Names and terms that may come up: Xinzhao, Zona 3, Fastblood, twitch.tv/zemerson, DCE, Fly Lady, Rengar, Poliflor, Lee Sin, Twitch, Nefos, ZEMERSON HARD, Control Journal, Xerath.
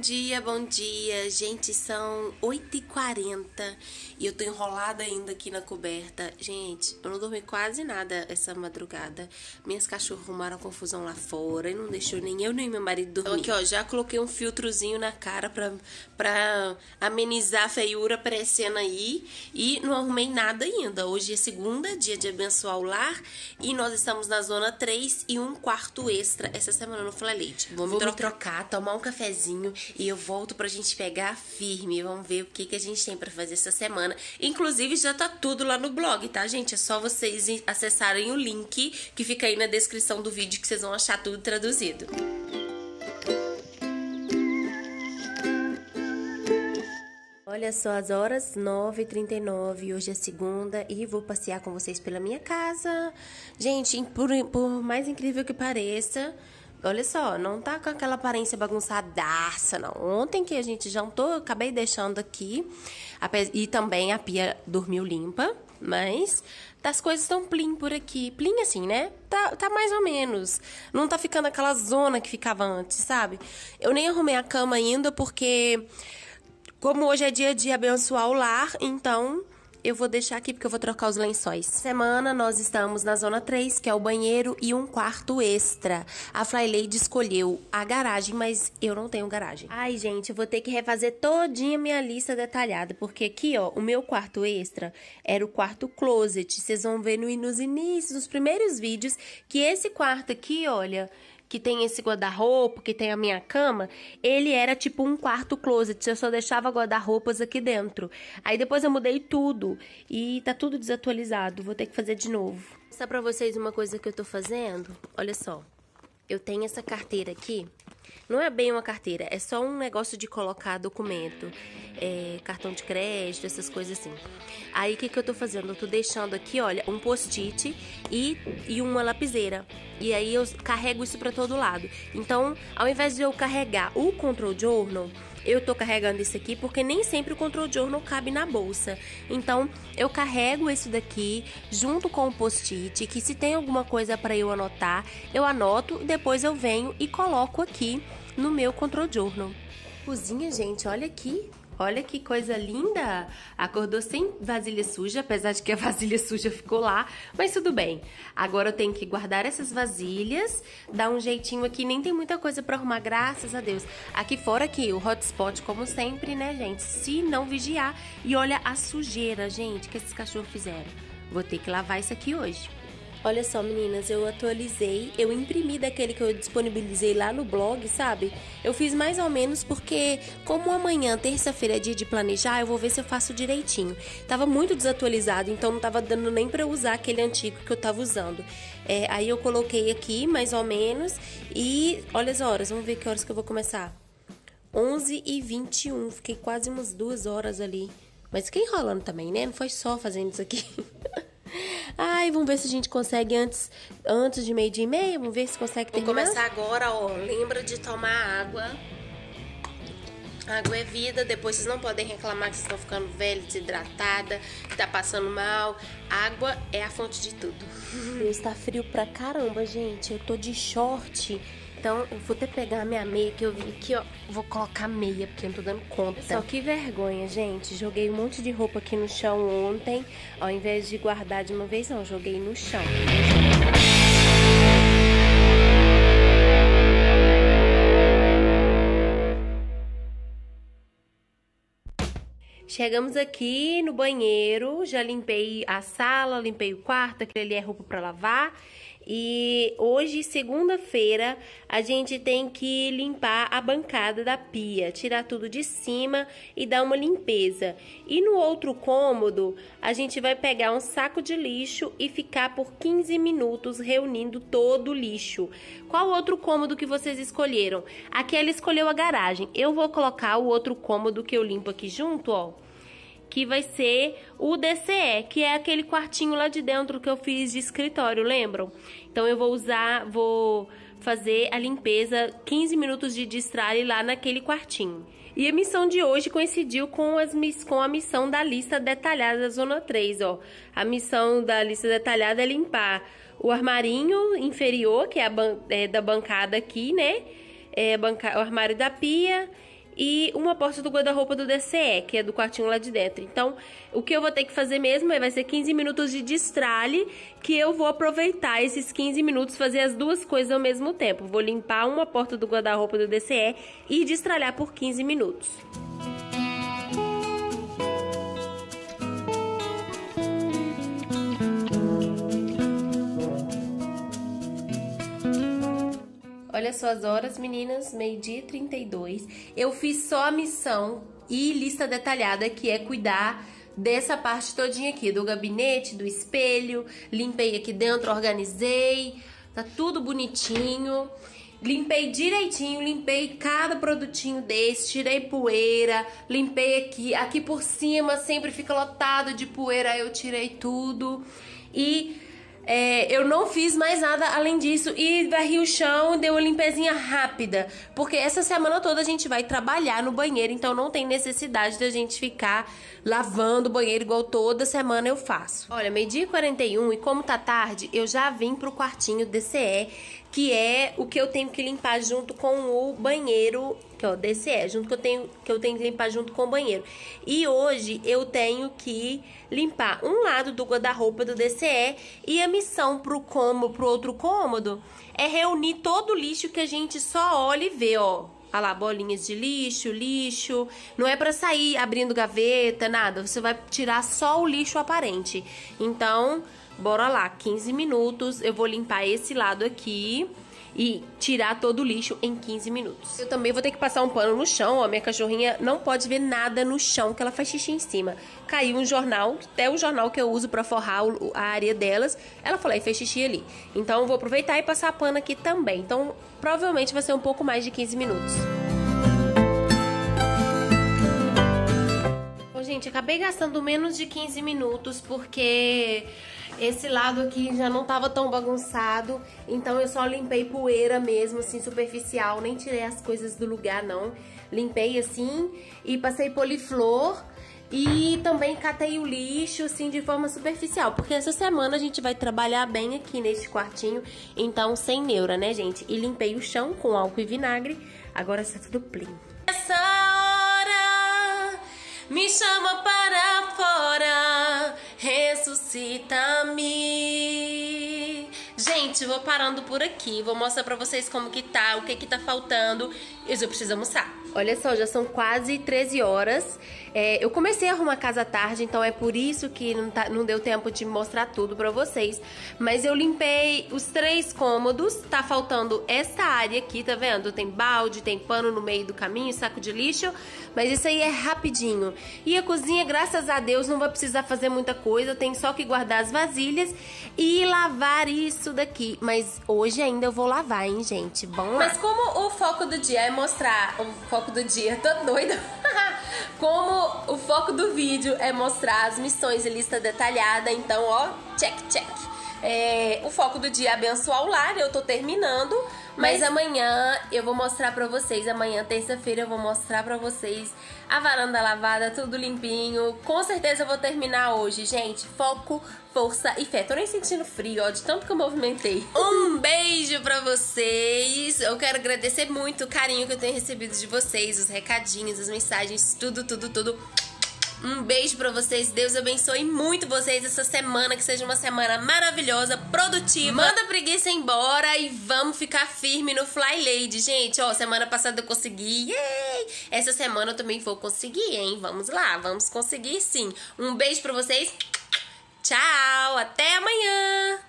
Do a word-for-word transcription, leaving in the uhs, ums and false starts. Bom dia, bom dia, gente, são oito e quarenta e eu tô enrolada ainda aqui na coberta. Gente, eu não dormi quase nada essa madrugada, minhas cachorras arrumaram confusão lá fora e não deixou nem eu nem meu marido dormir. Então aqui ó, já coloquei um filtrozinho na cara pra, pra amenizar a feiura aparecendo aí e não arrumei nada ainda. Hoje é segunda, dia de abençoar o lar e nós estamos na zona três e um quarto extra essa semana no Fly Lady. Vou, me, Vou trocar. me trocar, tomar um cafezinho e eu volto pra gente pegar firme. Vamos ver o que, que a gente tem pra fazer essa semana. Inclusive já tá tudo lá no blog, tá gente? É só vocês acessarem o link que fica aí na descrição do vídeo que vocês vão achar tudo traduzido. Olha só as horas, nove e trinta e nove, hoje é segunda e vou passear com vocês pela minha casa. Gente, por, por mais incrível que pareça, olha só, não tá com aquela aparência bagunçadaça, não. Ontem que a gente jantou, eu acabei deixando aqui. E também a pia dormiu limpa, mas as coisas estão plim por aqui. Plim assim, né? Tá, tá mais ou menos. Não tá ficando aquela zona que ficava antes, sabe? Eu nem arrumei a cama ainda, porque como hoje é dia de abençoar o lar, então eu vou deixar aqui porque eu vou trocar os lençóis. Semana nós estamos na zona três, que é o banheiro e um quarto extra. A Fly Lady escolheu a garagem, mas eu não tenho garagem. Ai, gente, eu vou ter que refazer todinha minha lista detalhada, porque aqui, ó, o meu quarto extra era o quarto closet. Vocês vão ver no, nos inícios, nos primeiros vídeos, que esse quarto aqui, olha, que tem esse guarda-roupa, que tem a minha cama, ele era tipo um quarto closet, eu só deixava guarda-roupas aqui dentro. Aí depois eu mudei tudo e tá tudo desatualizado, vou ter que fazer de novo. Vou mostrar pra vocês uma coisa que eu tô fazendo, olha só, eu tenho essa carteira aqui, não é bem uma carteira, é só um negócio de colocar documento, é, cartão de crédito, essas coisas assim. Aí o que, que eu tô fazendo? Eu tô deixando aqui, olha, um post-it e, e uma lapiseira. E aí eu carrego isso pra todo lado. Então, ao invés de eu carregar o Control Journal, eu tô carregando isso aqui porque nem sempre o Control Journal cabe na bolsa. Então, eu carrego isso daqui junto com o post-it, que se tem alguma coisa pra eu anotar, eu anoto, depois eu venho e coloco aqui no meu Control Journal. Cozinha, gente, olha aqui. Olha que coisa linda! Acordou sem vasilha suja, apesar de que a vasilha suja ficou lá, mas tudo bem. Agora eu tenho que guardar essas vasilhas, dar um jeitinho aqui, nem tem muita coisa pra arrumar, graças a Deus. Aqui fora aqui, o hotspot, como sempre, né, gente? Se não vigiar, e olha a sujeira, gente, que esses cachorros fizeram. Vou ter que lavar isso aqui hoje. Olha só, meninas, eu atualizei, eu imprimi daquele que eu disponibilizei lá no blog, sabe? Eu fiz mais ou menos porque, como amanhã, terça-feira, é dia de planejar, eu vou ver se eu faço direitinho. Tava muito desatualizado, então não tava dando nem pra usar aquele antigo que eu tava usando. É, aí eu coloquei aqui, mais ou menos, e olha as horas, vamos ver que horas que eu vou começar. onze e vinte e um, fiquei quase umas duas horas ali. Mas fiquei enrolando também, né? Não foi só fazendo isso aqui. Ai, vamos ver se a gente consegue antes, antes de meio dia e meia, vamos ver se consegue terminar. Vou começar agora, ó, lembra de tomar água. Água é vida, depois vocês não podem reclamar que vocês estão ficando velha, desidratada, que tá passando mal. Água é a fonte de tudo. Está frio pra caramba, gente, eu tô de short. Então, eu vou até pegar a minha meia que eu vi aqui, ó. Vou colocar meia, porque eu não tô dando conta. Só que vergonha, gente. Joguei um monte de roupa aqui no chão ontem. Ao invés de guardar de uma vez, não. Joguei no chão. Chegamos aqui no banheiro, já limpei a sala, limpei o quarto, aquele ali é roupa pra lavar. E hoje, segunda-feira, a gente tem que limpar a bancada da pia, tirar tudo de cima e dar uma limpeza. E no outro cômodo, a gente vai pegar um saco de lixo e ficar por quinze minutos reunindo todo o lixo. Qual outro cômodo que vocês escolheram? Aqui ela escolheu a garagem. Eu vou colocar o outro cômodo que eu limpo aqui junto, ó. Que vai ser o D C E, que é aquele quartinho lá de dentro que eu fiz de escritório, lembram? Então eu vou usar, vou fazer a limpeza, quinze minutos de destralhe lá naquele quartinho. E a missão de hoje coincidiu com, as, com a missão da lista detalhada da Zona três, ó. A missão da lista detalhada é limpar o armarinho inferior, que é, a ban é da bancada aqui, né? É banca o armário da pia. e uma porta do guarda-roupa do D C E, que é do quartinho lá de dentro. Então, o que eu vou ter que fazer mesmo é, vai ser quinze minutos de destralhe, que eu vou aproveitar esses quinze minutos, fazer as duas coisas ao mesmo tempo. Vou limpar uma porta do guarda-roupa do D C E e destralhar por quinze minutos. Olha só as horas, meninas, meio-dia e trinta e dois. Eu fiz só a missão e lista detalhada, que é cuidar dessa parte todinha aqui, do gabinete, do espelho. Limpei aqui dentro, organizei, tá tudo bonitinho. Limpei direitinho, limpei cada produtinho desse, tirei poeira, limpei aqui. Aqui por cima sempre fica lotado de poeira, eu tirei tudo e... É, eu não fiz mais nada além disso e varri o chão, dei uma limpezinha rápida, porque essa semana toda a gente vai trabalhar no banheiro, então não tem necessidade da gente ficar lavando o banheiro igual toda semana eu faço. Olha, meio-dia e quarenta e um, e como tá tarde, eu já vim pro quartinho D C E, que é o que eu tenho que limpar junto com o banheiro, que é o D C E, junto que eu tenho que eu tenho que limpar junto com o banheiro. E hoje eu tenho que limpar um lado do guarda-roupa do D C E, e a missão pro cômodo, pro outro cômodo, é reunir todo o lixo que a gente só olha e vê, ó. Olha lá, bolinhas de lixo, lixo. Não é pra sair abrindo gaveta, nada. Você vai tirar só o lixo aparente. Então, bora lá, quinze minutos. Eu vou limpar esse lado aqui e tirar todo o lixo em quinze minutos. Eu também vou ter que passar um pano no chão, ó. Minha cachorrinha não pode ver nada no chão, que ela faz xixi em cima. Caiu um jornal, até o jornal que eu uso pra forrar a área delas. Ela falou, e fez xixi ali. Então eu vou aproveitar e passar a pano aqui também. Então provavelmente vai ser um pouco mais de quinze minutos. Bom, gente, acabei gastando menos de quinze minutos porque... esse lado aqui já não tava tão bagunçado, então eu só limpei poeira mesmo, assim, superficial, nem tirei as coisas do lugar, não. Limpei assim e passei poliflor e também catei o lixo, assim, de forma superficial, porque essa semana a gente vai trabalhar bem aqui neste quartinho, então sem neura, né, gente? E limpei o chão com álcool e vinagre, agora está tudo plim. Essa hora me chama para fora, ressuscita-me. Gente, vou parando por aqui. Vou mostrar pra vocês como que tá, o que que tá faltando. Eu já preciso almoçar. Olha só, já são quase treze horas. É, eu comecei a arrumar a casa tarde, então é por isso que não, tá, não deu tempo de mostrar tudo pra vocês. Mas eu limpei os três cômodos. Tá faltando essa área aqui, tá vendo? Tem balde, tem pano no meio do caminho, saco de lixo. Mas isso aí é rapidinho. E a cozinha, graças a Deus, não vai precisar fazer muita coisa. Tem só que guardar as vasilhas e lavar isso daqui. Mas hoje ainda eu vou lavar, hein, gente? Vamos lá. Mas como o foco do dia é mostrar... O foco do dia, tô doida. Como o foco do vídeo é mostrar as missões e lista detalhada, então, ó, check, check. É, o foco do dia é abençoar o lar, eu tô terminando, mas, mas amanhã eu vou mostrar pra vocês, amanhã, terça-feira, eu vou mostrar pra vocês a varanda lavada, tudo limpinho. Com certeza eu vou terminar hoje, gente. Foco, força e fé. Tô nem sentindo frio, ó, de tanto que eu movimentei. Um beijo pra vocês. Eu quero agradecer muito o carinho que eu tenho recebido de vocês, os recadinhos, as mensagens, tudo, tudo, tudo. Um beijo pra vocês, Deus abençoe muito vocês essa semana, que seja uma semana maravilhosa, produtiva. Manda a preguiça embora e vamos ficar firme no Fly Lady, gente. Ó, semana passada eu consegui, yay! Essa semana eu também vou conseguir, hein? Vamos lá, vamos conseguir sim. Um beijo pra vocês, tchau, até amanhã!